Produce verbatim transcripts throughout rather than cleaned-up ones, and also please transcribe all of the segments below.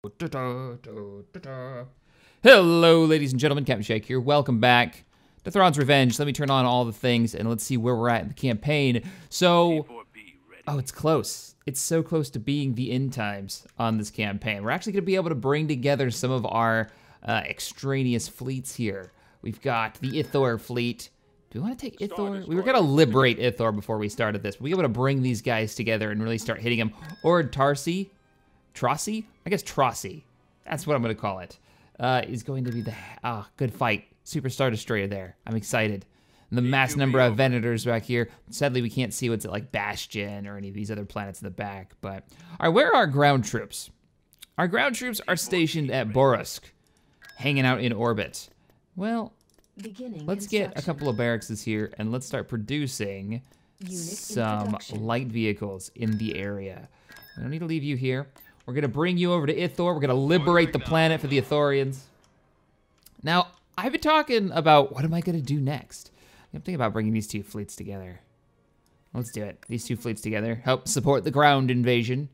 Hello, ladies and gentlemen, Captain Shake here. Welcome back to Thrawn's Revenge. Let me turn on all the things and let's see where we're at in the campaign. So, oh, it's close. It's so close to being the end times on this campaign. We're actually going to be able to bring together some of our uh, extraneous fleets here. We've got the Ithor fleet. Do we want to take Ithor? We were going to liberate Ithor before we started this. We'll be able to bring these guys together and really start hitting them. Or Tarsi. Trossi? I guess Trossi. That's what I'm going to call it. Uh, is going to be the... Ah, oh, good fight. Super Star Destroyer there. I'm excited. And the mass number of Venators back here. Sadly, we can't see what's at, like, Bastion or any of these other planets in the back, but... All right, where are our ground troops? Our ground troops are stationed at Borusk, hanging out in orbit. Well, let's get a couple of barracks here, and let's start producing some light vehicles in the area. I don't need to leave you here. We're going to bring you over to Ithor. We're going to liberate the planet for the Ithorians. Now, I've been talking about what am I going to do next. I'm thinking about bringing these two fleets together. Let's do it. These two fleets together. Help support the ground invasion.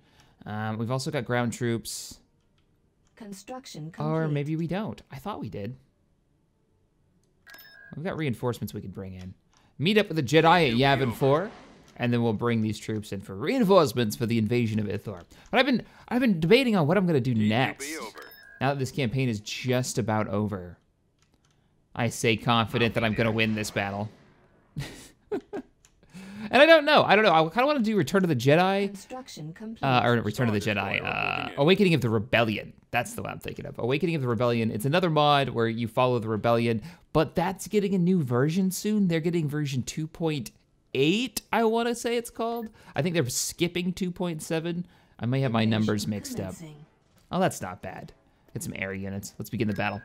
Um, we've also got ground troops. Construction complete. Or maybe we don't. I thought we did. We've got reinforcements we could bring in. Meet up with the Jedi at Yavin four. And then we'll bring these troops in for reinforcements for the invasion of Ithor. But I've been I've been debating on what I'm gonna do next. Now that this campaign is just about over, I say confident that I'm gonna win this battle. And I don't know. I don't know. I kind of want to do Return of the Jedi, uh, or Return of the Jedi, uh, Awakening of the Rebellion. That's the one I'm thinking of. Awakening of the Rebellion. It's another mod where you follow the Rebellion, but that's getting a new version soon. They're getting version two point eight, I want to say it's called. I think they're skipping two point seven. I may have my numbers mixed up. Oh, that's not bad. Get some air units. Let's begin the battle.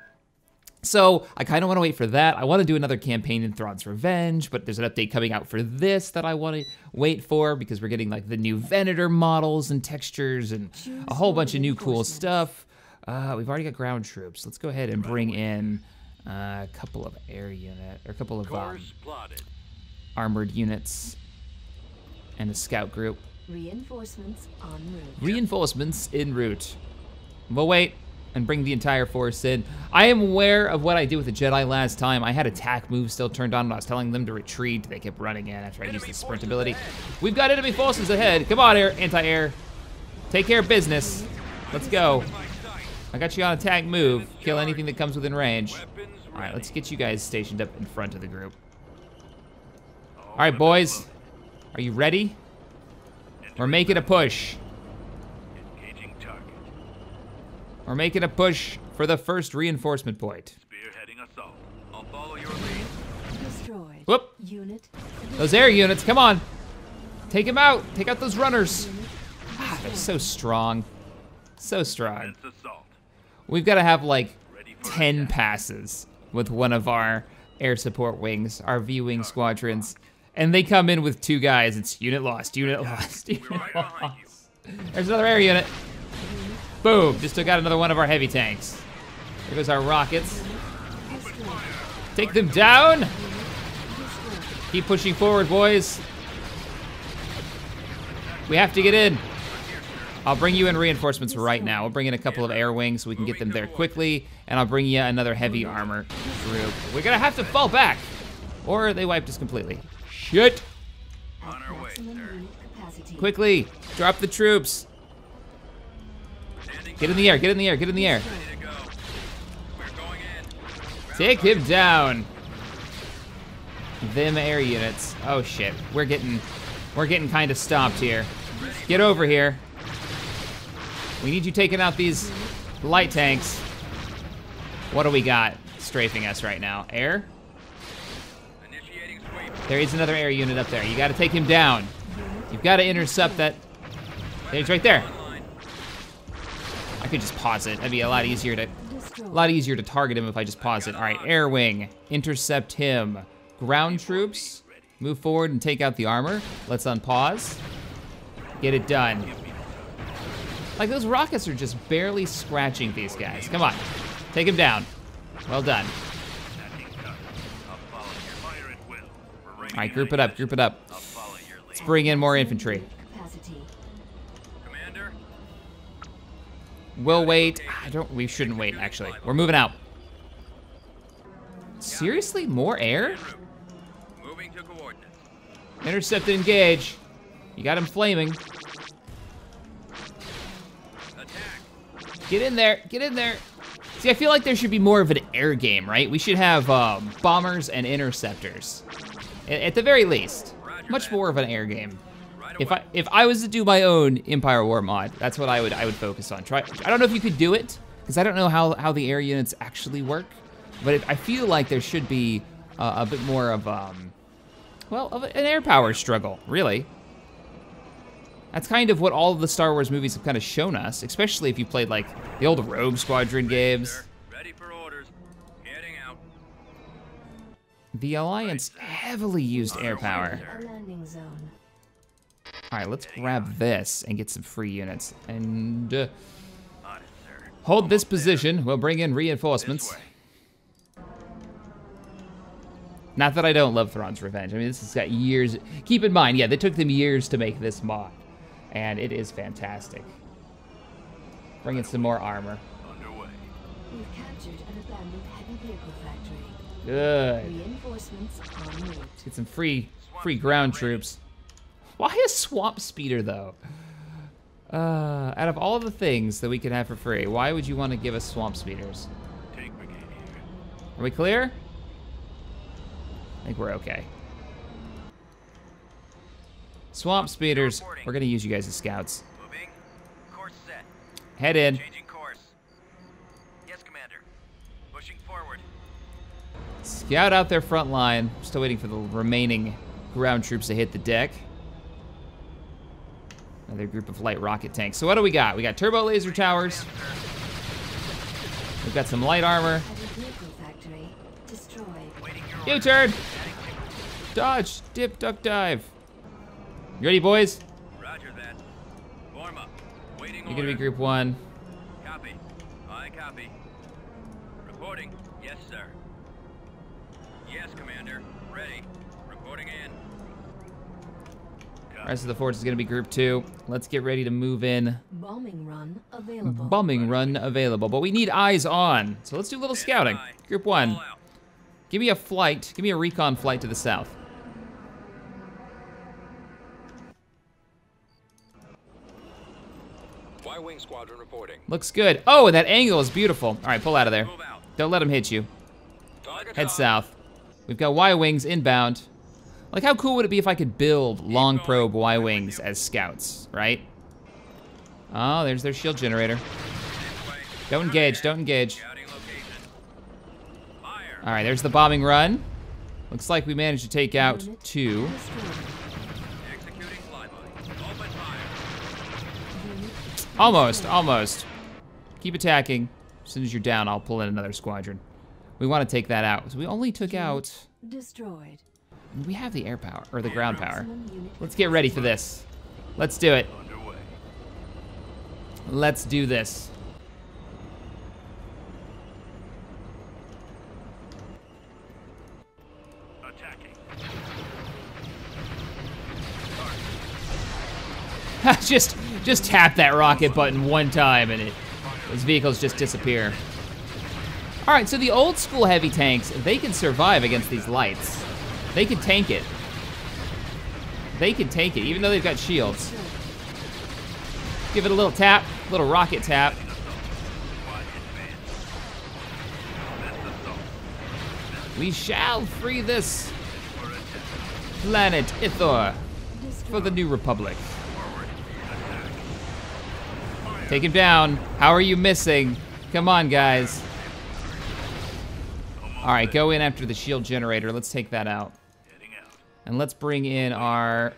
So, I kind of want to wait for that. I want to do another campaign in Thrawn's Revenge, but there's an update coming out for this that I want to wait for because we're getting, like, the new Venator models and textures and a whole bunch of new cool stuff. Uh, we've already got ground troops. Let's go ahead and bring in uh, a couple of air units, or a couple of um, armored units and a scout group. Reinforcements en route. Reinforcements en route. We'll wait and bring the entire force in. I am aware of what I did with the Jedi last time. I had attack moves still turned on when I was telling them to retreat. They kept running in after I used the sprint ability. We've got enemy forces ahead. Come on, air, anti-air. Take care of business. Let's go. I got you on attack move. Kill anything that comes within range. All right, let's get you guys stationed up in front of the group. All right, boys. Are you ready? We're making a push. We're making a push for the first reinforcement point. Spearheading assault. I'll follow your lead. Destroyed. Whoop. Unit. Those air units, come on. Take him out. Take out those runners. Ah, they're so strong. So strong. We've got to have like ten attack. passes with one of our air support wings, our V wing squadrons, and they come in with two guys. It's unit lost, unit lost, unit right lost. There's another air unit. Boom, just took out another one of our heavy tanks. There goes our rockets. Take them down. Keep pushing forward, boys. We have to get in. I'll bring you in reinforcements right now. We'll bring in a couple of air wings so we can get them there quickly, and I'll bring you another heavy armor group. We're gonna have to fall back, or they wiped us completely. Shit. On our way, sir. Quickly, drop the troops. Get in the air, get in the air, get in the air. Take him down. Them air units. Oh shit, we're getting, we're getting kind of stopped here. Get over here. We need you taking out these light tanks. What do we got strafing us right now? Air? There is another air unit up there. You gotta take him down. You've gotta intercept that. He's right there. I could just pause it. That'd be a lot easier to, a lot easier to target him if I just pause it. All right, air wing, intercept him. Ground troops, move forward and take out the armor. Let's unpause. Get it done. Like those rockets are just barely scratching these guys. Come on, take him down. Well done. All right, group it up, group it up. Let's bring in more infantry. We'll wait. I don't, we shouldn't wait, actually. We're moving out. Seriously? More air? Intercept and engage. You got him flaming. Get in there, get in there. See, I feel like there should be more of an air game, right? We should have uh, bombers and interceptors. At the very least, much more of an air game. If I if I was to do my own Empire War mod, that's what I would I would focus on. Try. I don't know if you could do it, because I don't know how how the air units actually work. But it, I feel like there should be uh, a bit more of um, well, of an air power struggle, really. That's kind of what all of the Star Wars movies have kind of shown us, especially if you played like the old Rogue Squadron games. Ready for orders. Heading out. The Alliance heavily used air power. All right, let's grab this and get some free units. And uh, hold this position. We'll bring in reinforcements. Not that I don't love Thrawn's Revenge. I mean, this has got years. Keep in mind, yeah, they took them years to make this mod, and it is fantastic. Bring in some more armor. We've captured an abandoned heavy vehicle factory. Good. Reinforcements on route. Let's get some free, free ground troops. Why a swamp speeder, though? Uh, out of all the things that we could have for free, why would you want to give us swamp speeders? Take brigade here. Are we clear? I think we're okay. Swamp speeders. We're gonna use you guys as scouts. Moving. Course set. Head in. Changing course. Yes, Commander. Pushing forward. Scout out their front line. Still waiting for the remaining ground troops to hit the deck. Another group of light rocket tanks. So what do we got? We got turbo laser towers. We've got some light armor. U-turn! Dodge, dip, duck, dive. You ready, boys? Roger that. Form up. Waiting order. You're gonna be group one. Copy. I copy. Reporting. Yes, sir. Yes, Commander. Ready. Reporting in. The rest of the force is gonna be group two. Let's get ready to move in. Bombing run available. Bombing run available, but we need eyes on. So let's do a little and scouting. I. Group one. Give me a flight, give me a recon flight to the south. Y-Wing squadron reporting. Looks good. Oh, that angle is beautiful. All right, pull out of there. Don't let them hit you. Head south. We've got Y-Wings inbound. Like, how cool would it be if I could build long probe Y-Wings as scouts, right? Oh, there's their shield generator. Don't engage, don't engage. All right, there's the bombing run. Looks like we managed to take out two. Almost, almost. Keep attacking. As soon as you're down, I'll pull in another squadron. We want to take that out. So we only took out. Destroyed. We have the air power or the ground power. Let's get ready for this. Let's do it. Let's do this. just just tap that rocket button one time and it, those vehicles just disappear. All right, so the old school heavy tanks, they can survive against these lights. They can tank it. They can tank it, even though they've got shields. Give it a little tap, little rocket tap. We shall free this planet Ithor for the New Republic. Take him down. How are you missing? Come on, guys. All right, go in after the shield generator. Let's take that out. And let's bring in our,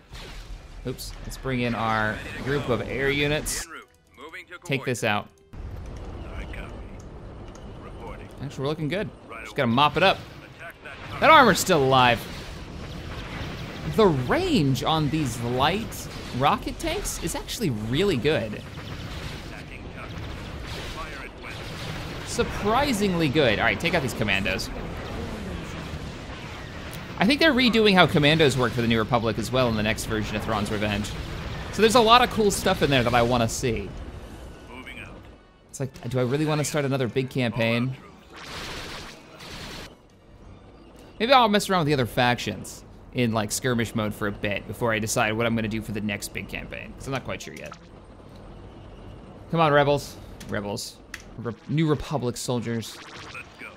oops, let's bring in our group of air units. Take this out. Actually, we're looking good. Just gotta mop it up. That armor's still alive. The range on these light rocket tanks is actually really good. Surprisingly good. All right, take out these commandos. I think they're redoing how commandos work for the New Republic as well in the next version of Thrawn's Revenge. So there's a lot of cool stuff in there that I want to see. So like, do I really want to start another big campaign? Maybe I'll mess around with the other factions in like skirmish mode for a bit before I decide what I'm gonna do for the next big campaign, because I'm not quite sure yet. Come on, rebels. Rebels. Re New Republic soldiers. Let's go.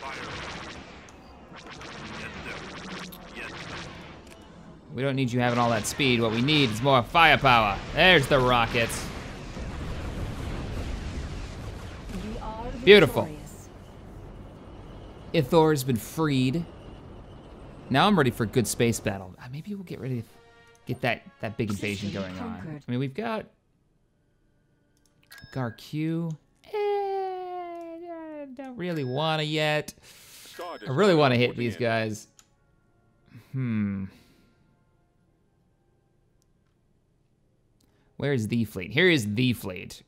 Fire. Yes, sir. Yes, sir. We don't need you having all that speed. What we need is more firepower. There's the rockets. We are beautiful. Ithor has been freed. Now I'm ready for a good space battle. Maybe we'll get ready to get that, that big invasion going on. I mean, we've got Gar-Q. Eh, I don't really wanna yet. I really wanna hit these guys. Hmm. Where's the fleet? Here is the fleet.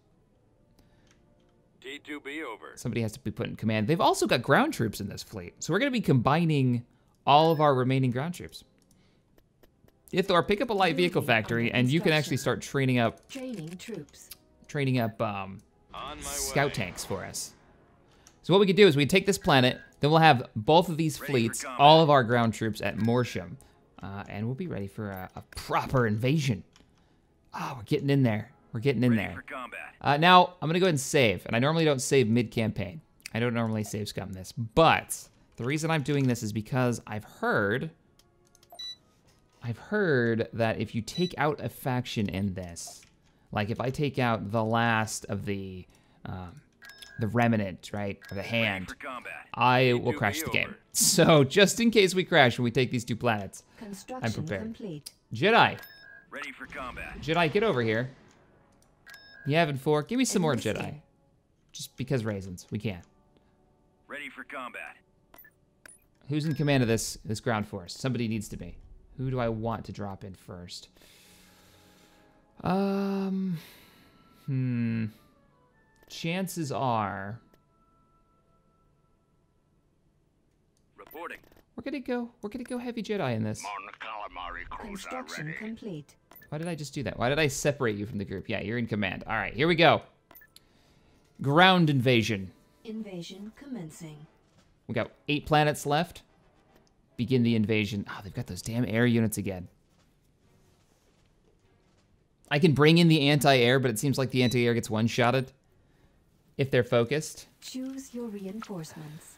T two B over. Somebody has to be put in command. They've also got ground troops in this fleet. So we're gonna be combining all of our remaining ground troops. Ithor, pick up a light vehicle factory, and you can actually start training up, training troops, training up um, scout tanks for us. So what we could do is we take this planet, then we'll have both of these fleets, all of our ground troops at Morsham, uh, and we'll be ready for a, a proper invasion. Oh, we're getting in there. We're getting in there. Uh, now I'm gonna go ahead and save, and I normally don't save mid-campaign. I don't normally save scum this, but. The reason I'm doing this is because I've heard, I've heard that if you take out a faction in this, like if I take out the last of the, um, the remnant, right, or the hand, I will crash the game. So just in case we crash when we take these two planets, I'm prepared. Complete. Jedi, ready for combat. Jedi, get over here. Yavin four, give me some more Jedi, just because raisins, we can. Ready for combat. Who's in command of this this ground force? Somebody needs to be. Who do I want to drop in first? Um, hmm. Chances are, reporting. We're gonna go. We're gonna go heavy Jedi in this. Construction complete. Why did I just do that? Why did I separate you from the group? Yeah, you're in command. All right, here we go. Ground invasion. Invasion commencing. We got eight planets left. Begin the invasion. Oh, they've got those damn air units again. I can bring in the anti-air, but it seems like the anti-air gets one-shotted if they're focused. Choose your reinforcements.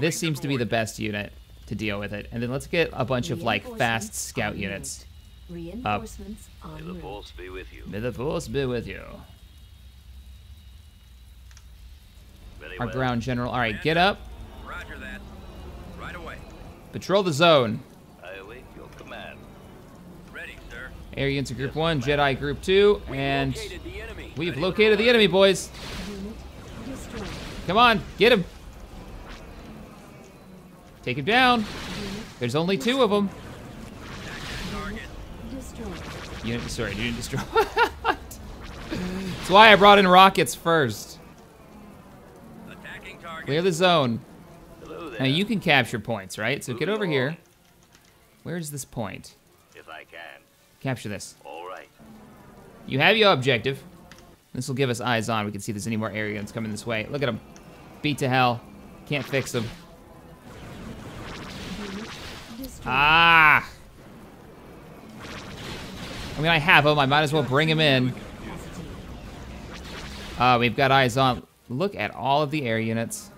This seems to be the best unit to deal with it. And then let's get a bunch of like fast scout units. Reinforcements on route. May the force be with you. May the force be with you. Our ground general. All right, get up. Roger that. Right away. Patrol the zone. I await your command. Ready, sir. Air units are group yes, one, command. Jedi group two, we've and located the enemy. we've Ready located the enemy, boys. Unit Come on, get him. Take him down. Unit There's only destroyed. two of them. Unit destroyed. Unit destroyed. Unit destroyed. That's why I brought in rockets first. Attacking target. Clear the zone. Now you can capture points, right? So get over here. Where's this point? If I can. Capture this. All right. You have your objective. This will give us eyes on. We can see if there's any more air units coming this way. Look at them. Beat to hell. Can't fix them. Ah! I mean, I have them. I might as well bring them in. Uh, we've got eyes on. Look at all of the air units.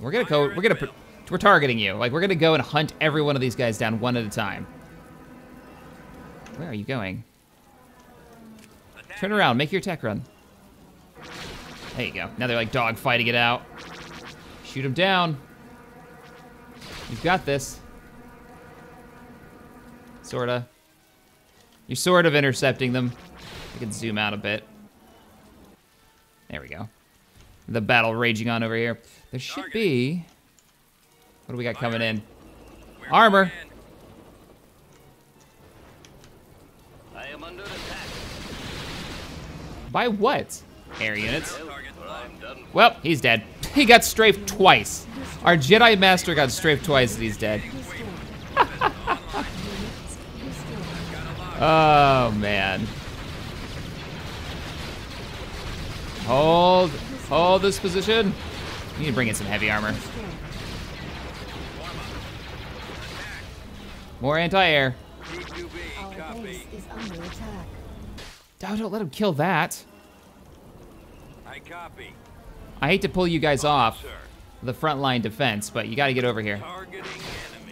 We're gonna go, we're gonna, we're targeting you. Like, we're gonna go and hunt every one of these guys down one at a time. Where are you going? Turn around, make your attack run. There you go. Now they're like dog fighting it out. Shoot them down. You've got this. Sorta. You're sort of intercepting them. I can zoom out a bit. There we go. The battle raging on over here. There should be, what do we got coming in? Armor. I am under attack. By what? Air units. Well, he's dead. He got strafed twice. Our Jedi Master got strafed twice and he's dead. Oh man. Hold. Hold this position. You need to bring in some heavy armor. More anti-air. Oh, don't let him kill that. I copy. I hate to pull you guys off the frontline defense, but you gotta get over here.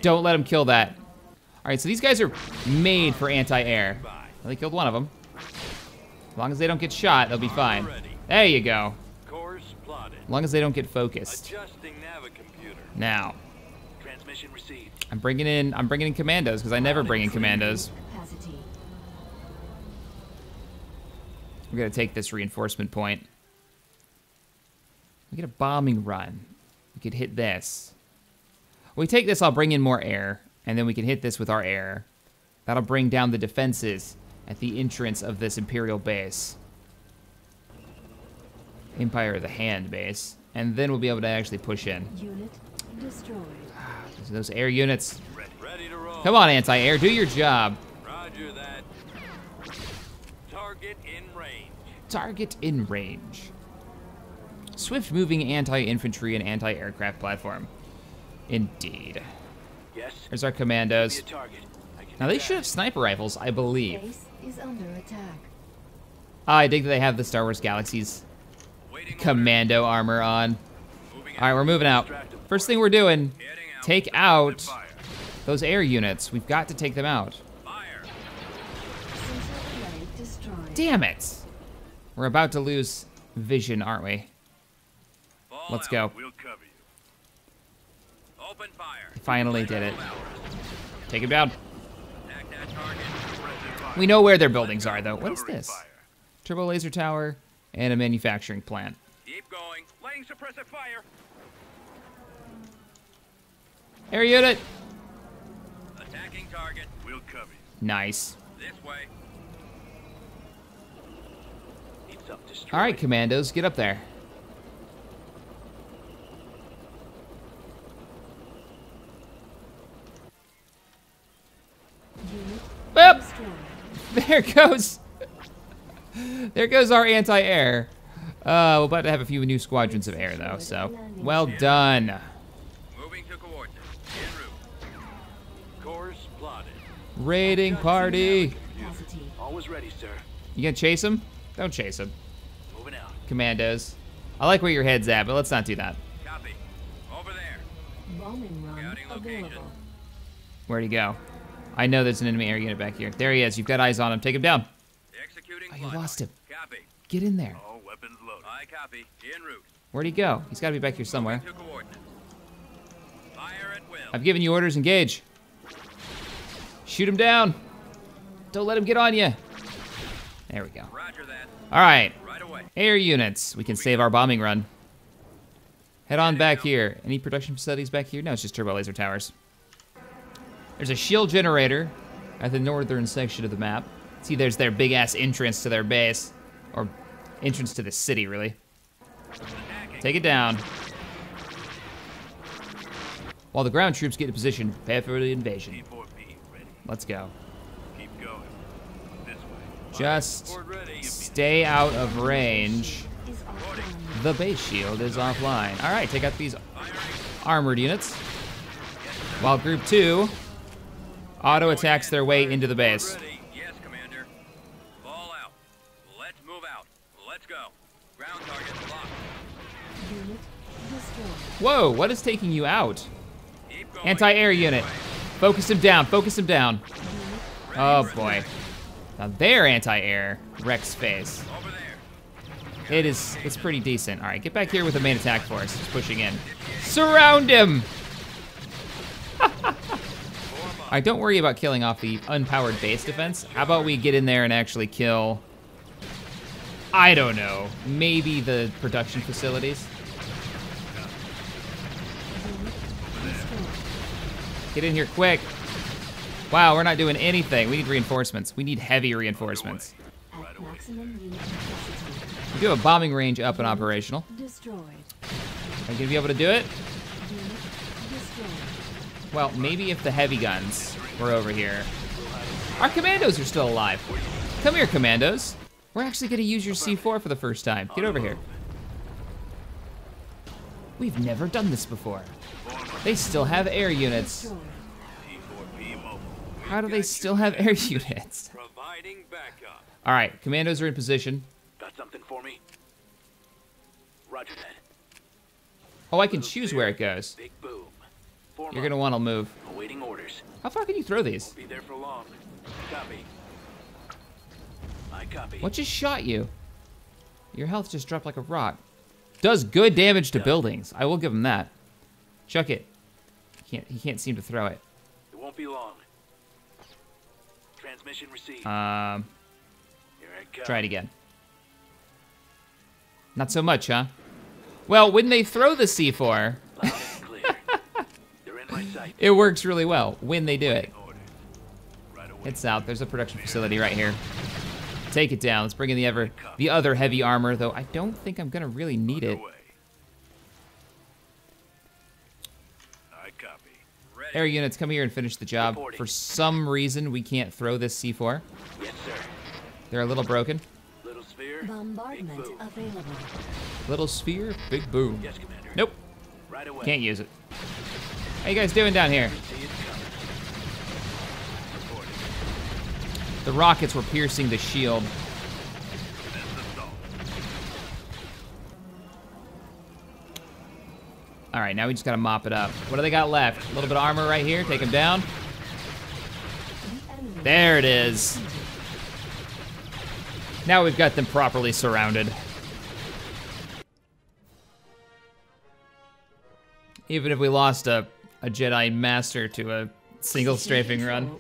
Don't let him kill that. All right, so these guys are made for anti-air. Well, they killed one of them. As long as they don't get shot, they'll be fine. There you go. As long as they don't get focused. Now, I'm bringing in, I'm bringing in commandos because I never bring in commandos. We're gonna take this reinforcement point. We get a bombing run. We could hit this. When we take this, I'll bring in more air, and then we can hit this with our air. That'll bring down the defenses at the entrance of this Imperial base. Empire of the Hand base. And then we'll be able to actually push in. Unit destroyed. Those air units. Ready to roll. Come on, anti-air, do your job. Roger that. Target in range. Target in range. Swift-moving anti-infantry and anti-aircraft platform. Indeed. Yes. There's our commandos. Now they should have sniper rifles, I believe. Base is under attack. Ah, I dig that they have the Star Wars Galaxy's Waiting commando order. armor on. Moving All right, we're moving out. First thing we're doing, out take out those air units. We've got to take them out. Fire. Damn it! We're about to lose vision, aren't we? Let's go. We'll cover you. Open fire. Finally did it. Take him down. We know where their buildings are, though. What is this? Turbo laser tower and a manufacturing plant. Keep going. Laying suppressive fire. Air unit. Attacking target. We'll cover you. Nice. This way. It's up destroyed. All right, commandos, get up there. Boop. There goes, there goes our anti-air. Uh, we're about to have a few new squadrons of air, though. So, well done. Moving to coordinates. En route. Course plotted. Raiding party. Always ready, sir. You gonna chase him? Don't chase him. Moving out. Commandos. I like where your head's at, but let's not do that. Copy. Over there. Bombing run available. Where'd he go? I know there's an enemy air unit back here. There he is. You've got eyes on him. Take him down. Executing oh, you lost him. Copy. Get in there. All weapons loaded. I copy. En route. Where'd he go? He's got to be back here somewhere. Fire at will. I've given you orders. Engage. Shoot him down. Don't let him get on you. There we go. Roger that. All right. Right away. Air units. We can save our bombing run. Head on back here. Any production facilities back here? No, it's just turbo laser towers. There's a shield generator at the northern section of the map. See, there's their big-ass entrance to their base. Or entrance to the city, really. Take it down. While the ground troops get in position, prepare for the invasion. Let's go. Just stay out of range. The base shield is offline. All right, take out these armored units. While group two auto attacks their way into the base. Yes, Commander. Ball out. Let's move out. Let's go. Ground target blocked. Unit destroyed. Whoa, what is taking you out? Anti-air unit. Focus him down. Focus him down. Oh boy. Now their anti-air wrecks space. It is it's pretty decent. All right, get back here with the main attack force. It's pushing in. Surround him. All right, don't worry about killing off the unpowered base defense. How about we get in there and actually kill, I don't know, maybe the production facilities? Get in here quick. Wow, we're not doing anything. We need reinforcements. We need heavy reinforcements. We do have a bombing range up and operational. Are you going to be able to do it? Well, maybe if the heavy guns were over here. Our commandos are still alive. Come here, commandos. We're actually gonna use your C four for the first time. Get over here. We've never done this before. They still have air units. How do they still have air units? All right, commandos are in position. Got something for me? Roger that. Oh, I can choose where it goes. You're gonna want to move. Awaiting orders. How far can you throw these? Won't be there for long. Copy. I copy. What just shot you? Your health just dropped like a rock. Does good damage to buildings. I will give him that. Chuck it. He can't, he can't seem to throw it. It won't be long. Transmission received. Um. Here I go. Try it again. Not so much, huh? Well, when they throw the C four, it works really well when they do it. It's out. There's a production facility right here. Take it down. Let's bring in the ever, the other heavy armor, though I don't think I'm gonna really need it. Air units, come here and finish the job. For some reason, we can't throw this C four. They're a little broken. Little sphere, bombardment available. Little sphere, big boom. Nope. Can't use it. How you guys doing down here? The rockets were piercing the shield. All right, now we just gotta mop it up. What do they got left? A little bit of armor right here, take him down. There it is. Now we've got them properly surrounded. Even if we lost a, a Jedi Master to a single strafing run.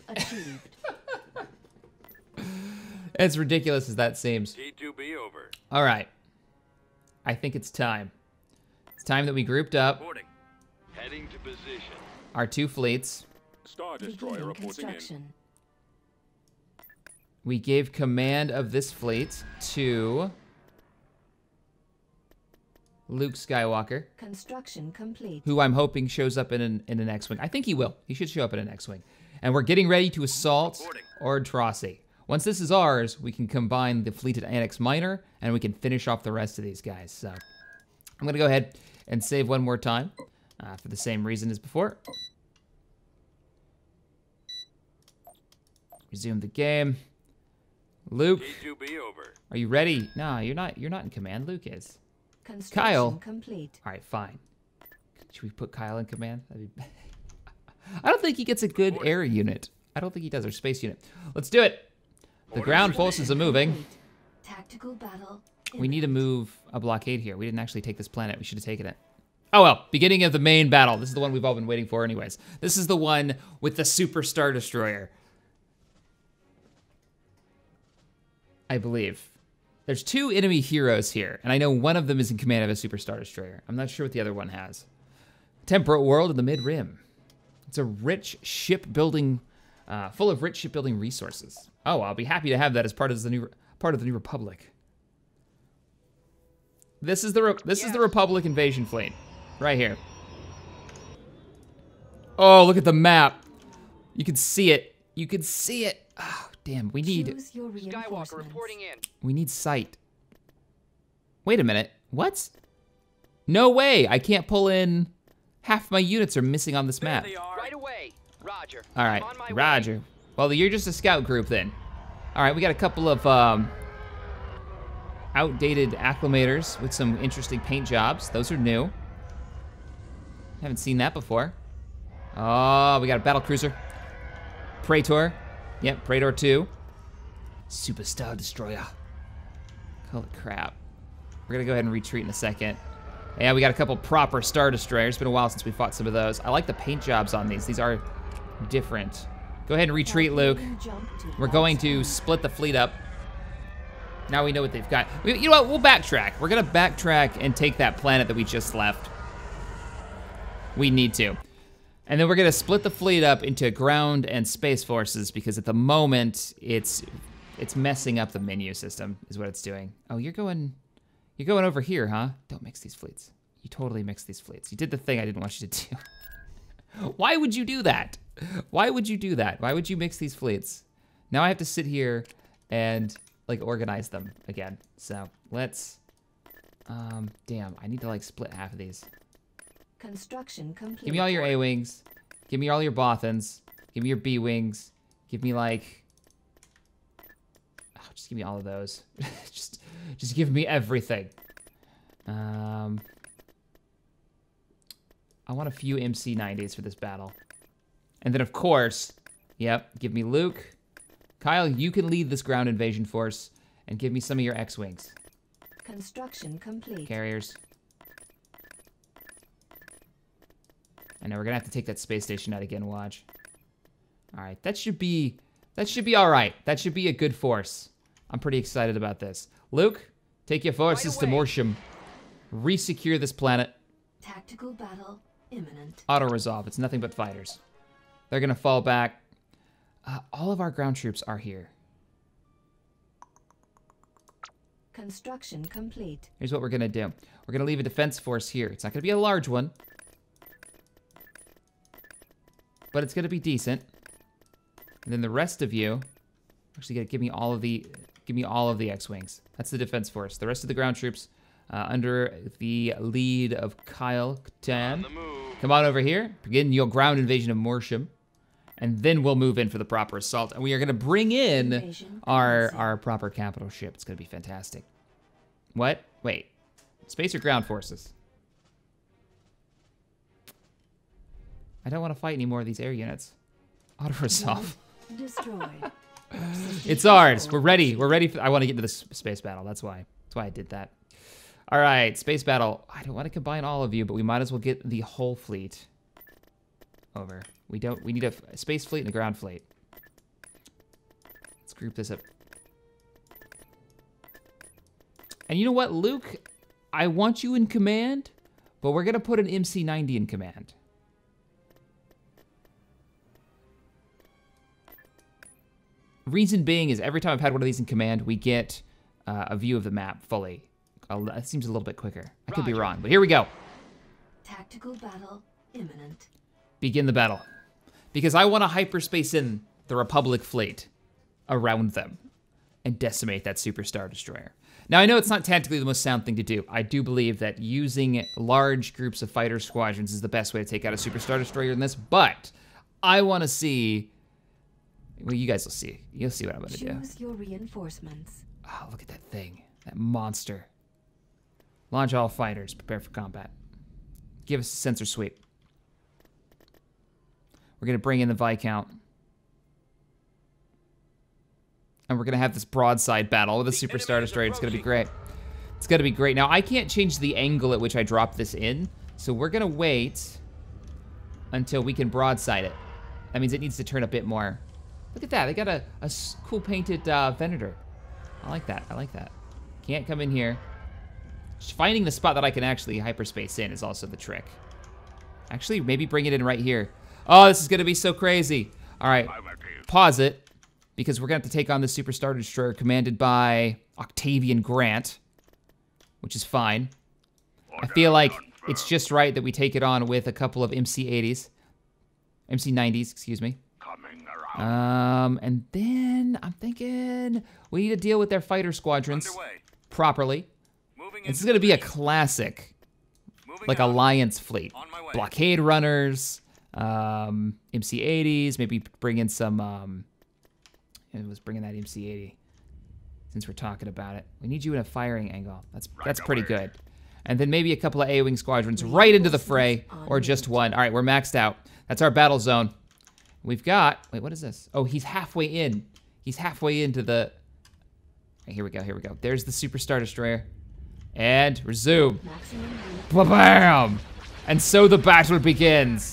As ridiculous as that seems. All right, I think it's time. It's time that we grouped up Heading to position. Our two fleets. Star Destroyer reporting in. We gave command of this fleet to Luke Skywalker. Construction complete. Who I'm hoping shows up in an, in an X-Wing. I think he will. He should show up in an X-Wing. And we're getting ready to assault Ord Tarsi. Once this is ours, we can combine the fleet at Annex Minor, and we can finish off the rest of these guys. So I'm gonna go ahead and save one more time uh, for the same reason as before. Resume the game. Luke, are you ready? No, you're not. You're not in command. Luke is. Kyle. Complete. All right, fine. Should we put Kyle in command? That'd be... I don't think he gets a good air unit. I don't think he does, or space unit. Let's do it. The ground forces are moving. Tactical battle. We need to move a blockade here. We didn't actually take this planet. We should have taken it. Oh well, beginning of the main battle. This is the one we've all been waiting for anyways. This is the one with the Super Star Destroyer. I believe. There's two enemy heroes here, and I know one of them is in command of a Super Star Destroyer. I'm not sure what the other one has. Temperate world in the mid-rim. It's a rich shipbuilding, uh, full of rich shipbuilding resources. Oh, I'll be happy to have that as part of the new part of the New Republic. This is the Re this yes. is the Republic invasion fleet, right here. Oh, look at the map. You can see it. You can see it. Oh, damn. We need Skywalker reporting in. We need sight. Wait a minute. What? No way. I can't pull in. Half my units are missing on this map. Right away. Roger. All right. Roger. Way. Well, you're just a scout group then. All right, we got a couple of um, outdated acclimators with some interesting paint jobs. Those are new. Haven't seen that before. Oh, we got a battle cruiser. Praetor. Yep, Praetor two. Super Star Destroyer. Holy crap. We're gonna go ahead and retreat in a second. Yeah, we got a couple proper Star Destroyers. It's been a while since we fought some of those. I like the paint jobs on these. These are different. Go ahead and retreat, Luke. We're going to split the fleet up. Now we know what they've got. We, you know what, we'll backtrack. We're gonna backtrack and take that planet that we just left. We need to. And then we're gonna split the fleet up into ground and space forces because at the moment, it's it's messing up the menu system is what it's doing. Oh, you're going, you're going over here, huh? Don't mix these fleets. You totally mixed these fleets. You did the thing I didn't want you to do. Why would you do that? Why would you do that? Why would you mix these fleets? Now I have to sit here and like organize them again. So let's, um, damn, I need to like split half of these. Construction complete. Give me all your A wings. Give me all your Bothans. Give me your B wings. Give me like, oh, just give me all of those. just, just give me everything. Um, I want a few M C nineties for this battle. And then of course, yep, give me Luke. Kyle, you can lead this ground invasion force and give me some of your X-Wings. Construction complete. Carriers. I know we're gonna have to take that space station out again, watch. All right, that should be, that should be all right. That should be a good force. I'm pretty excited about this. Luke, take your forces right to Morsham. Resecure this planet. Tactical battle imminent. Auto-resolve, it's nothing but fighters. They're gonna fall back. Uh, all of our ground troops are here. Construction complete. Here's what we're gonna do. We're gonna leave a defense force here. It's not gonna be a large one, but it's gonna be decent. And then the rest of you, actually, give me all of the, give me all of the X-Wings. That's the defense force. The rest of the ground troops, uh, under the lead of Kyle Katarn, come on over here. Begin your ground invasion of Morsham. And then we'll move in for the proper assault. And we are going to bring in our our proper capital ship. It's going to be fantastic. What? Wait. Space or ground forces? I don't want to fight any more of these air units. Auto-resolve. It's ours. We're ready. We're ready. For, I want to get into this space battle. That's why. That's why I did that. All right. Space battle. I don't want to combine all of you, but we might as well get the whole fleet over. We don't, we need a, a space fleet and a ground fleet. Let's group this up. And you know what, Luke? I want you in command, but we're gonna put an M C ninety in command. Reason being is every time I've had one of these in command, we get uh, a view of the map fully. Uh, that seems a little bit quicker. I could be wrong, but here we go. Tactical battle imminent. Begin the battle. Because I want to hyperspace in the Republic fleet around them and decimate that Super Star Destroyer. Now, I know it's not tactically the most sound thing to do. I do believe that using large groups of fighter squadrons is the best way to take out a Super Star Destroyer in this, but I want to see... Well, you guys will see. You'll see what I'm going to do. Choose your reinforcements. Oh, look at that thing. That monster. Launch all fighters. Prepare for combat. Give us a sensor sweep. We're gonna bring in the Viscount. And we're gonna have this broadside battle with a Super Star Destroyer. It's gonna be great. It's gonna be great. Now, I can't change the angle at which I drop this in, so we're gonna wait until we can broadside it. That means it needs to turn a bit more. Look at that, they got a, a cool painted uh, Venator. I like that, I like that. Can't come in here. Just finding the spot that I can actually hyperspace in is also the trick. Actually, maybe bring it in right here. Oh, this is gonna be so crazy. All right, pause it, because we're gonna have to take on the Super Star Destroyer commanded by Octavian Grant, which is fine. I feel like it's just right that we take it on with a couple of M C eighties. M C nineties, excuse me. Um, and then I'm thinking we need to deal with their fighter squadrons properly. This is gonna be a classic, like Alliance fleet. Blockade runners. Um, M C eighties, maybe bring in some, um, it was bringing that M C eighty, since we're talking about it. We need you in a firing angle. That's, that's pretty good. And then maybe a couple of A-Wing squadrons right into the fray, or just one. All right, we're maxed out. That's our battle zone. We've got, wait, what is this? Oh, he's halfway in. He's halfway into the, right, here we go, here we go. There's the Super Star Destroyer. And resume. Ba-bam! And so the battle begins.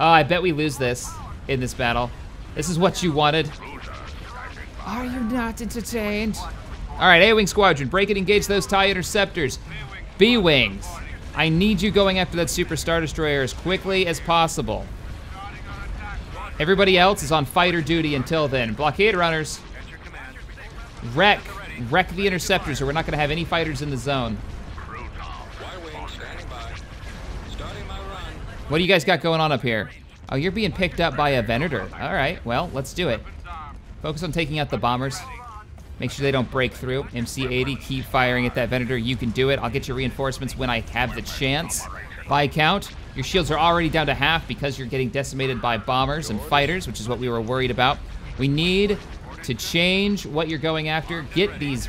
Oh, I bet we lose this in this battle. This is what you wanted. Are you not entertained? All right, A-Wing squadron, break and engage those TIE Interceptors. B-Wings, I need you going after that Super Star Destroyer as quickly as possible. Everybody else is on fighter duty until then. Blockade runners, wreck, wreck the Interceptors, or we're not gonna have any fighters in the zone. What do you guys got going on up here? Oh, you're being picked up by a Venator. All right, well, let's do it. Focus on taking out the bombers. Make sure they don't break through. M C eighty, keep firing at that Venator. You can do it. I'll get your reinforcements when I have the chance. Viscount, your shields are already down to half because you're getting decimated by bombers and fighters, which is what we were worried about. We need to change what you're going after. Get these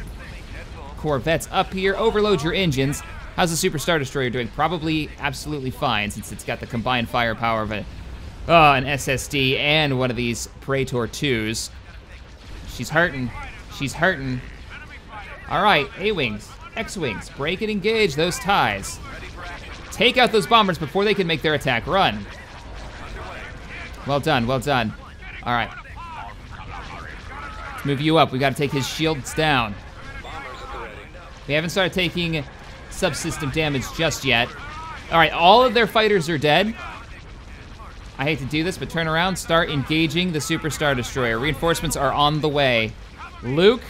Corvettes up here. Overload your engines. How's the Super Star Destroyer doing? Probably absolutely fine, since it's got the combined firepower of a, oh, an S S D and one of these Praetor twos. She's hurting. She's hurting. All right, A wings, X wings, break and engage those ties. Take out those bombers before they can make their attack run. Well done, well done. All right. Let's move you up. We gotta take his shields down. We haven't started taking subsystem damage just yet. All right, all of their fighters are dead. I hate to do this, but turn around, start engaging the Super Star Destroyer. Reinforcements are on the way. Luke,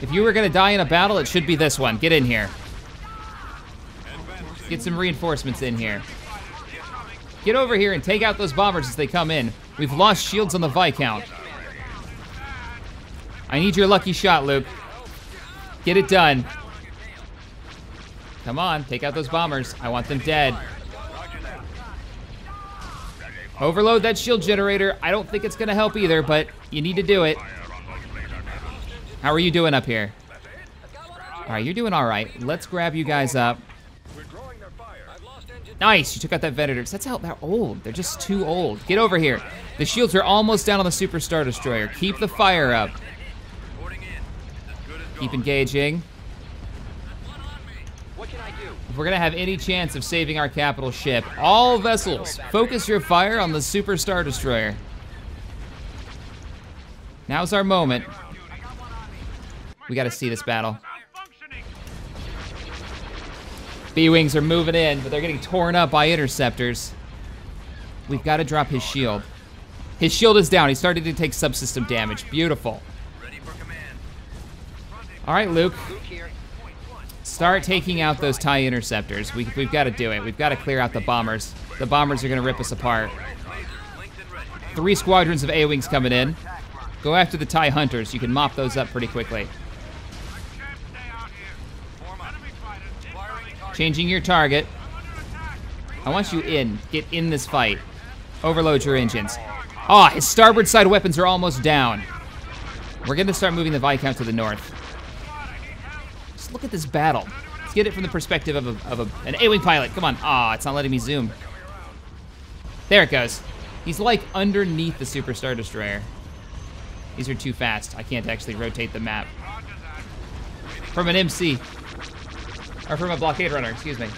if you were gonna die in a battle, it should be this one. Get in here. Get some reinforcements in here. Get over here and take out those bombers as they come in. We've lost shields on the Viscount. I need your lucky shot, Luke. Get it done. Come on, take out those bombers. I want them dead. Overload that shield generator. I don't think it's gonna help either, but you need to do it. How are you doing up here? All right, you're doing all right. Let's grab you guys up. Nice, you took out that Venator. That's how they're old. They're just too old. Get over here. The shields are almost down on the Super Star Destroyer. Keep the fire up. Keep engaging. If we're gonna have any chance of saving our capital ship, all vessels, focus your fire on the Super Star Destroyer. Now's our moment. We gotta see this battle. B wings are moving in, but they're getting torn up by interceptors. We've gotta drop his shield. His shield is down. He started to take subsystem damage. Beautiful. All right, Luke. Start taking out those TIE Interceptors. We, we've got to do it. We've got to clear out the bombers. The bombers are going to rip us apart. Three squadrons of A wings coming in. Go after the TIE Hunters. You can mop those up pretty quickly. Changing your target. I want you in. Get in this fight. Overload your engines. Ah, oh, his starboard side weapons are almost down. We're going to start moving the Viscount to the north. Look at this battle. Let's get it from the perspective of, a, of a, an A wing pilot. Come on. Ah, oh, it's not letting me zoom. There it goes. He's like underneath the Super Star Destroyer. These are too fast. I can't actually rotate the map. From an M C. Or from a blockade runner, excuse me.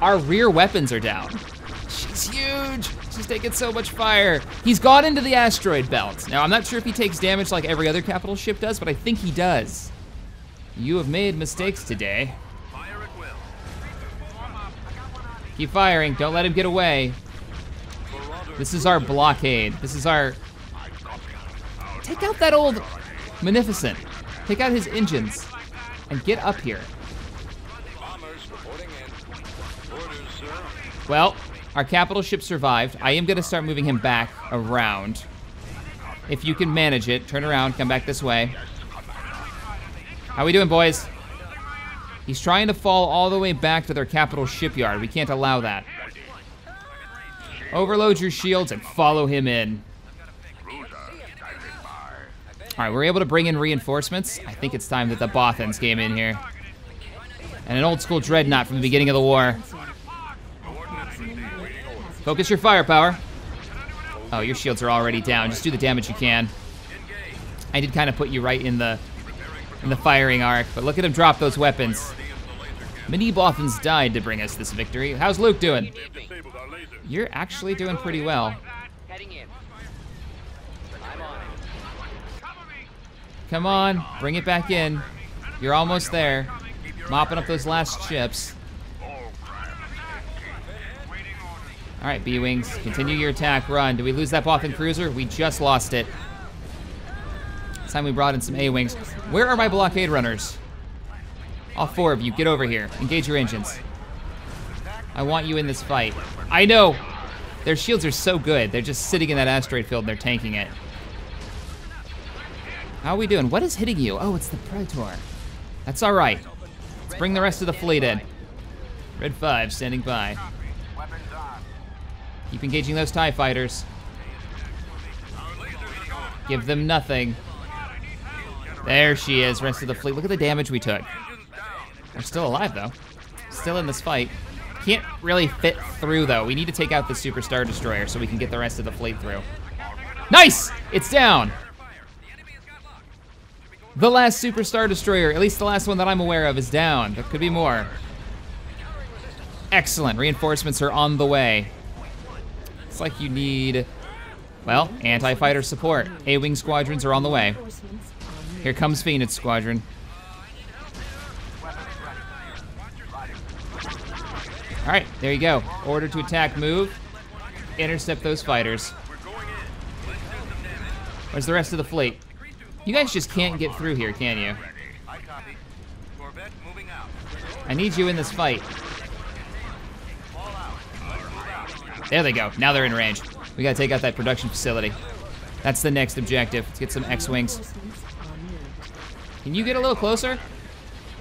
Our rear weapons are down. She's huge. She's taking so much fire. He's gone into the asteroid belt. Now, I'm not sure if he takes damage like every other capital ship does, but I think he does. You have made mistakes today. Fire at will. Keep firing. Don't let him get away. This is our blockade. This is our... Take out that old Magnificent. Take out his engines and get up here. Well, our capital ship survived. I am going to start moving him back around. If you can manage it, turn around, come back this way. How we doing, boys? He's trying to fall all the way back to their capital shipyard. We can't allow that. Overload your shields and follow him in. All right, we're able to bring in reinforcements. I think it's time that the Bothans came in here. And an old school dreadnought from the beginning of the war. Focus your firepower. Oh, your shields are already down. Just do the damage you can. I did kind of put you right in the in the firing arc, but look at him drop those weapons. Many Bothans died to bring us this victory. How's Luke doing? You're actually doing pretty well. Come on, bring it back in. You're almost there. Mopping up those last ships. All right, B wings, continue your attack run. Did we lose that Bothan cruiser? We just lost it. It's time we brought in some A wings. Where are my blockade runners? All four of you, get over here. Engage your engines. I want you in this fight. I know! Their shields are so good. They're just sitting in that asteroid field and they're tanking it. How are we doing? What is hitting you? Oh, it's the Praetor. That's all right. Let's bring the rest of the fleet in. Red five standing by. Keep engaging those TIE fighters. Give them nothing. There she is, rest of the fleet. Look at the damage we took. We're still alive though. Still in this fight. Can't really fit through though. We need to take out the Super Star Destroyer so we can get the rest of the fleet through. Nice! It's down! The last Super Star Destroyer, at least the last one that I'm aware of, is down. There could be more. Excellent, reinforcements are on the way. It's like you need, well, anti-fighter support. A wing squadrons are on the way. Here comes Phoenix Squadron. All right, there you go. Order to attack, move. Intercept those fighters. Where's the rest of the fleet? You guys just can't get through here, can you? I need you in this fight. There they go, now they're in range. We gotta take out that production facility. That's the next objective. Let's get some X-Wings. Can you get a little closer?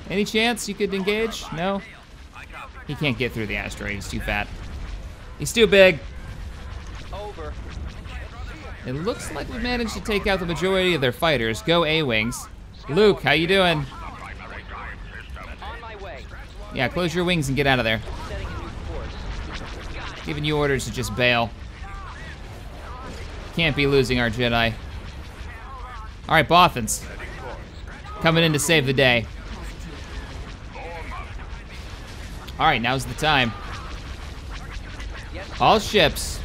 Any chance you could engage? No? He can't get through the asteroid, he's too fat. He's too big. Over. It looks like we managed to take out the majority of their fighters. Go A-Wings. Luke, how you doing? Yeah, close your wings and get out of there. Giving you orders to just bail. Can't be losing our Jedi. All right, Bothans. Coming in to save the day. All right, now's the time. All ships.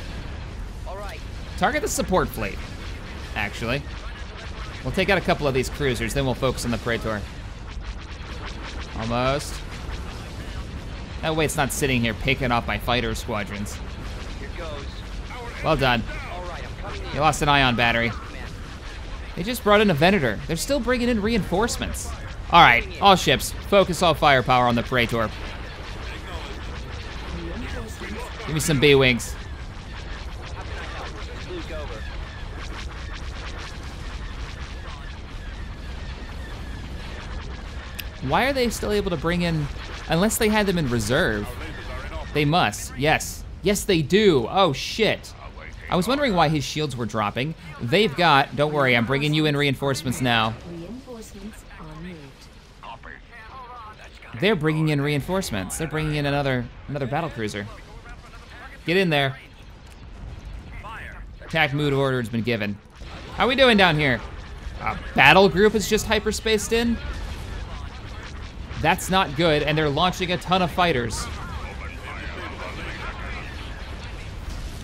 Target the support fleet, actually. We'll take out a couple of these cruisers, then we'll focus on the Praetor. Almost. That way it's not sitting here picking off my fighter squadrons. Well done. You lost an ion battery. They just brought in a Venator. They're still bringing in reinforcements. All right, all ships, focus all firepower on the Praetor. Give me some B wings. Why are they still able to bring in, unless they had them in reserve? They must, yes. Yes, they do, oh shit. I was wondering why his shields were dropping. They've got, don't worry, I'm bringing you in reinforcements now. They're bringing in reinforcements. They're bringing in another, another battle cruiser. Get in there. Attack mood order has been given. How we doing down here? A battle group is just hyperspaced in? That's not good, and they're launching a ton of fighters.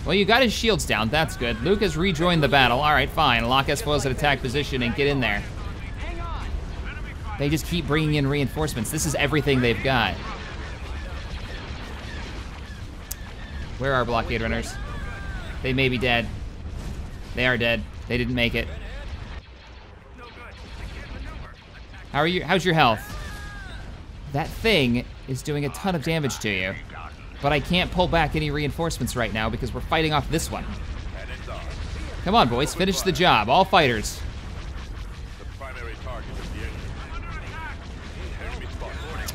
Well, you got his shields down, that's good. Luke has rejoined the battle, all right, fine. Lock S fours at attack position and get in there. They just keep bringing in reinforcements. This is everything they've got. Where are blockade runners? They may be dead. They are dead, they didn't make it. How are you, how's your health? That thing is doing a ton of damage to you, but I can't pull back any reinforcements right now because we're fighting off this one. Come on, boys, finish the job, all fighters.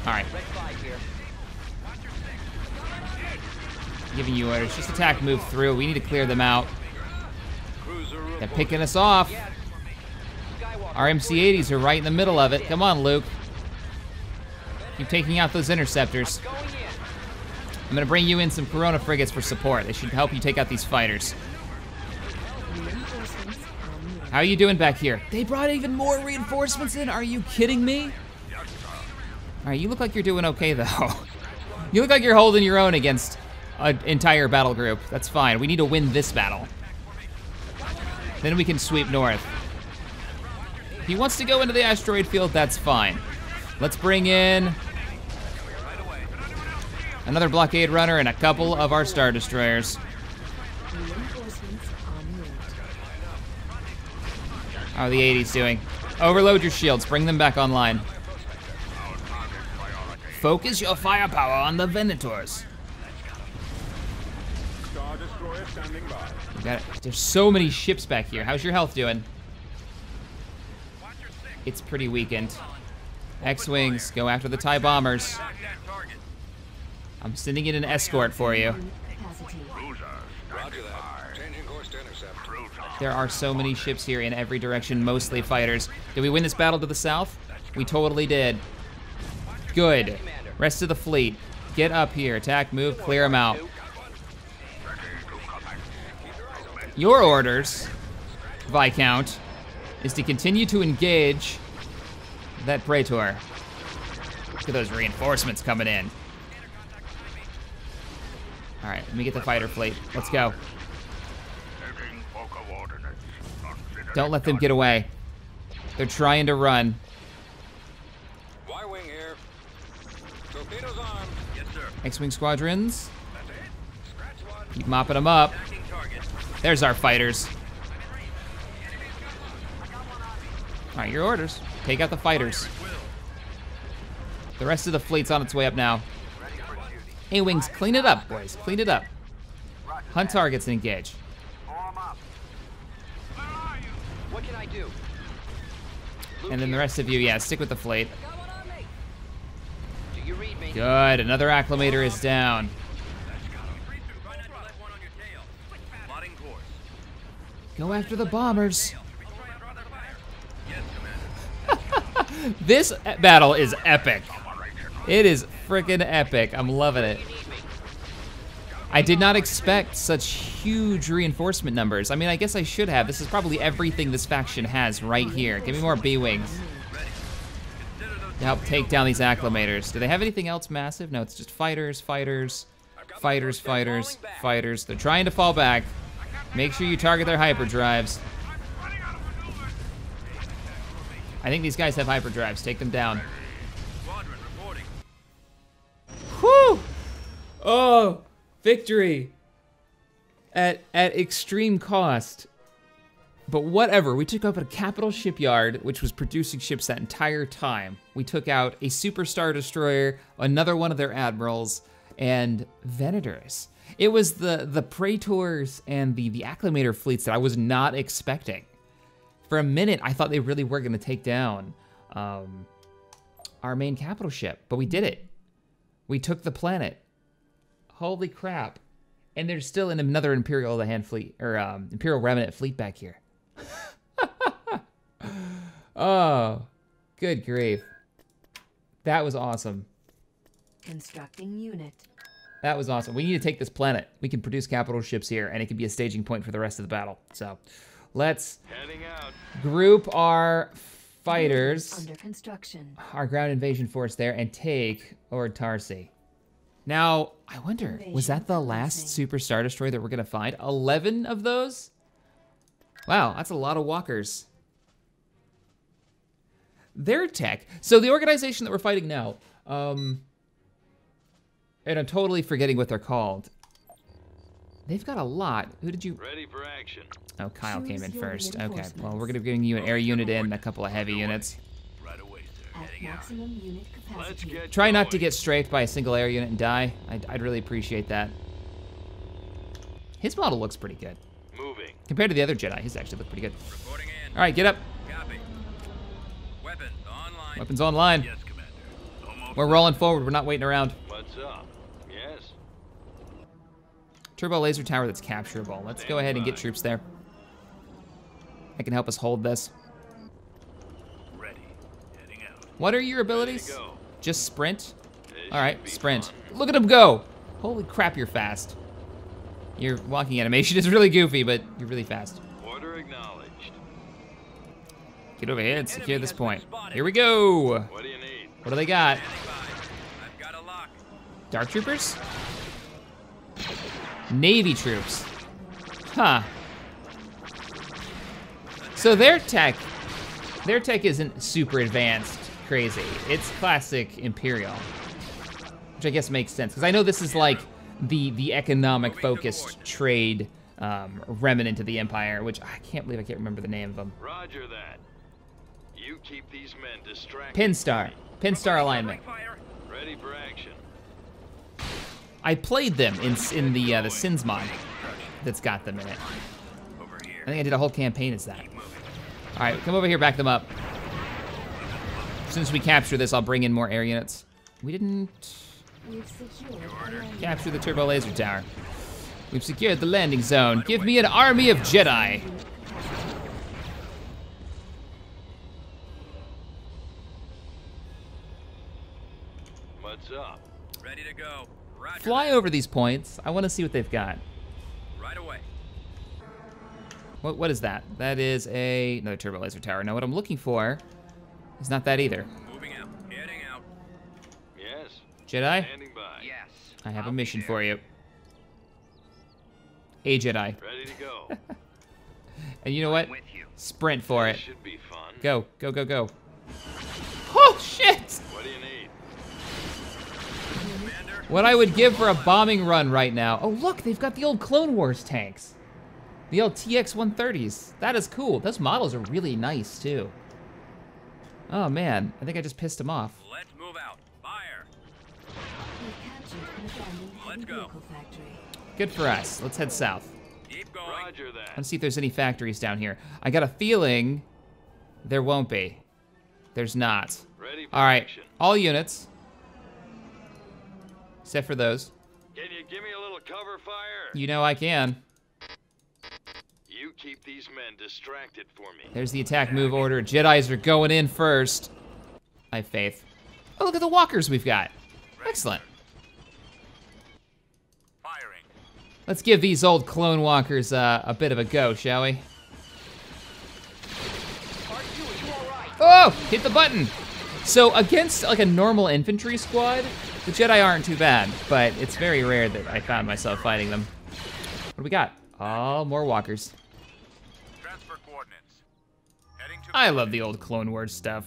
All right. Giving you orders, just attack, move through. We need to clear them out. They're picking us off. Our M C eighties are right in the middle of it. Come on, Luke. Keep taking out those interceptors. I'm gonna bring you in some Corona frigates for support. They should help you take out these fighters. How are you doing back here? They brought even more reinforcements in, are you kidding me? All right, you look like you're doing okay though. You look like you're holding your own against an entire battle group. That's fine, we need to win this battle. Then we can sweep north. If he wants to go into the asteroid field, that's fine. Let's bring in another blockade runner and a couple of our Star Destroyers. How are the eighties doing? Overload your shields, bring them back online. Focus your firepower on the Venators. Got it. There's so many ships back here. How's your health doing? it's pretty weakened. X-Wings, go after the TIE bombers. I'm sending in an escort for you. There are so many ships here in every direction, mostly fighters. Did we win this battle to the south? We totally did. Good. Rest of the fleet, get up here. Attack, move, clear them out. Your orders, Viscount, is to continue to engage that Praetor. Look at those reinforcements coming in. All right, let me get the fighter fleet. Let's go. Don't let them get away. They're trying to run. Y-Wing here. Torpedoes armed. Yes, sir. X-Wing squadrons. That's it. Scratch one. Keep mopping them up. There's our fighters. All right, your orders. Take out the fighters. The rest of the fleet's on its way up now. A-Wings, clean it up, boys. Clean it up. Hunt targets and engage. What can I do? And then the rest of you, yeah, stick with the fleet. Do you read me? Good, another acclimator is down. Go after the bombers. This battle is epic. It is freaking epic. I'm loving it. I did not expect such huge reinforcement numbers. I mean, I guess I should have. This is probably everything this faction has right here. Give me more B wings to help take down these acclimators. Do they have anything else massive? No, it's just fighters, fighters, fighters, fighters, fighters. They're trying to fall back. Make sure you target their hyperdrives. I think these guys have hyperdrives. Take them down. Whew! Oh, victory at at extreme cost. But whatever, we took up a capital shipyard, which was producing ships that entire time. We took out a Super Star Destroyer, another one of their admirals, and Venators. It was the, the Praetors and the, the Acclimator fleets that I was not expecting. For a minute, I thought they really were gonna take down um, our main capital ship, but we did it. We took the planet. Holy crap. And there's still another Imperial of the Hand fleet, or um, Imperial Remnant fleet back here. Oh, good grief. That was awesome. Constructing unit. That was awesome. We need to take this planet. We can produce capital ships here, and it can be a staging point for the rest of the battle. So let's group our fighters, under construction, our ground invasion force there, and take over Tarsi. Now, I wonder, invasion was that the last Super Star Destroyer that we're gonna find? eleven of those? Wow, that's a lot of walkers. Their tech. So the organization that we're fighting now, um, and I'm totally forgetting what they're called. They've got a lot. Who did you? Ready for action. Oh, Kyle came in first. Okay, well, we're going to be giving you an air unit in, a couple of heavy units. Right away, sir. Let's get Try not to get strafed by a single air unit and die. I'd, I'd really appreciate that. His model looks pretty good. Moving. Compared to the other Jedi, his actually looked pretty good. Reporting in. All right, get up. Copy. Weapons online. Weapons online. Yes, Commander. Almost we're rolling forward. We're not waiting around. What's up? Turbo laser tower that's capturable. Let's go ahead and get troops there. That can help us hold this. Ready. Heading out. What are your abilities? Just sprint? All right, sprint. Look at him go! Holy crap, you're fast. Your walking animation is really goofy, but you're really fast. Order acknowledged. Get over here and secure this point. Here we go! What do you need? What do they got? I've got a lock. Dark troopers? Navy troops. Huh. So their tech, their tech isn't super advanced crazy. It's classic Imperial, which I guess makes sense, because I know this is like the, the economic-focused trade um, remnant of the Empire, which I can't believe I can't remember the name of them. Roger that. You keep these men distracted. Pinstar. Pinstar alignment. Ready for action. I played them in in the uh, the Sins mod that's got them in it. I think I did a whole campaign as that. All right, come over here, back them up. soon as we capture this, I'll bring in more air units. We didn't... Capture the turbo laser tower. We've secured the landing zone. Give me an army of Jedi. What's up? Ready to go. Roger. Fly over these points. I want to see what they've got. Right away. What, what is that? That is a, another turbo laser tower. Now what I'm looking for is not that either. Moving out. Heading out. Yes. Jedi? Standing by. Yes. I have I'll a mission for you. Hey, Jedi. Ready to go. And you know what? You. Sprint for it. Should be fun. Go, go, go, go. Oh, shit! What do you need? What I would give for a bombing run right now. Oh, look, they've got the old Clone Wars tanks. The old T X one thirties. That is cool. Those models are really nice, too. Oh, man. I think I just pissed him off. Let's move out. Fire. Let's go. Good for us. Let's head south. Keep going. Roger that. Let's see if there's any factories down here. I got a feeling there won't be. There's not. Ready for all right. Action. All units. Except for those. Can you give me a little cover fire? You know I can. You keep these men distracted for me. There's the attack move order. Jedis are going in first. I have faith. Oh, look at the walkers we've got. Excellent. Let's give these old clone walkers uh, a bit of a go, shall we? Oh, hit the button. So against like a normal infantry squad, the Jedi aren't too bad, but it's very rare that I found myself fighting them. What do we got? Oh, more walkers. Transfer coordinates. Heading to I love the old Clone Wars stuff.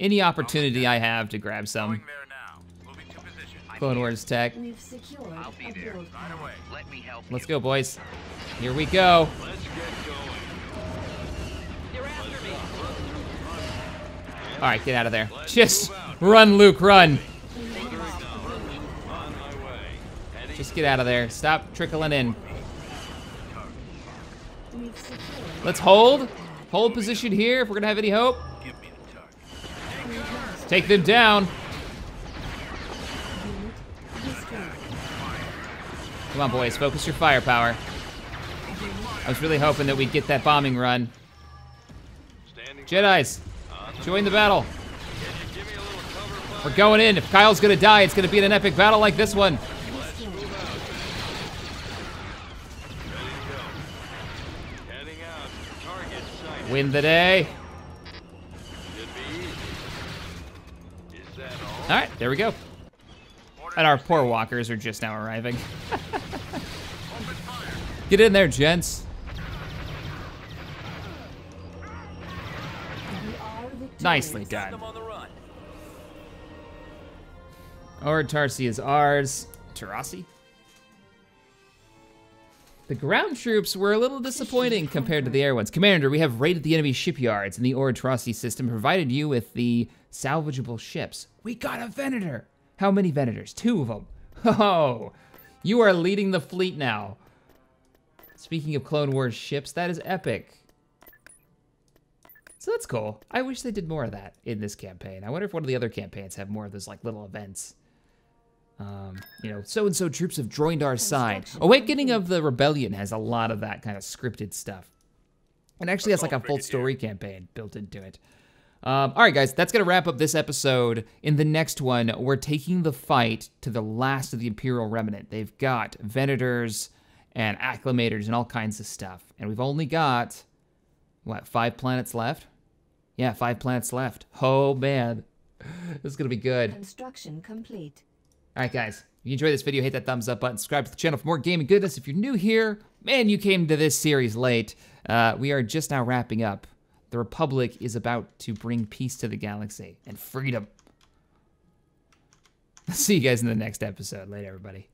Any opportunity I have to grab some. Clone Wars tech. We've secured I'll be there. Right away. Let me help Let's you. Go, boys. Here we go. Let's get going. You're after me. All right, get out of there. Let's Just run, Luke, run. Just get out of there. Stop trickling in. Let's hold. Hold position here if we're gonna have any hope. Take them down. Come on, boys, focus your firepower. I was really hoping that we'd get that bombing run. Jedis, join the battle. We're going in. If Kyle's gonna die, it's gonna be in an epic battle like this one. Win the day. All right, there we go. And our poor walkers are just now arriving. Get in there, gents. Nicely done. Our Tarsi is ours. Tarasi? The ground troops were a little disappointing compared to the air ones. Commander, we have raided the enemy shipyards in the Orotrossi system, provided you with the salvageable ships. We got a Venator. How many Venators? Two of them. Oh, you are leading the fleet now. Speaking of Clone Wars ships, that is epic. So that's cool. I wish they did more of that in this campaign. I wonder if one of the other campaigns have more of those like little events. Um, you know, so-and-so troops have joined our side. Awakening of the Rebellion has a lot of that kind of scripted stuff. And actually has like a full story campaign built into it. Um, all right, guys, that's going to wrap up this episode. In the next one, we're taking the fight to the last of the Imperial Remnant. They've got Venators and acclimators and all kinds of stuff. And we've only got, what, five planets left? Yeah, five planets left. Oh, man. This is going to be good. Construction complete. All right, guys. If you enjoyed this video, hit that thumbs up button. Subscribe to the channel for more gaming goodness. If you're new here, man, you came to this series late. Uh, we are just now wrapping up. The Republic is about to bring peace to the galaxy and freedom. I'll see you guys in the next episode. Later, everybody.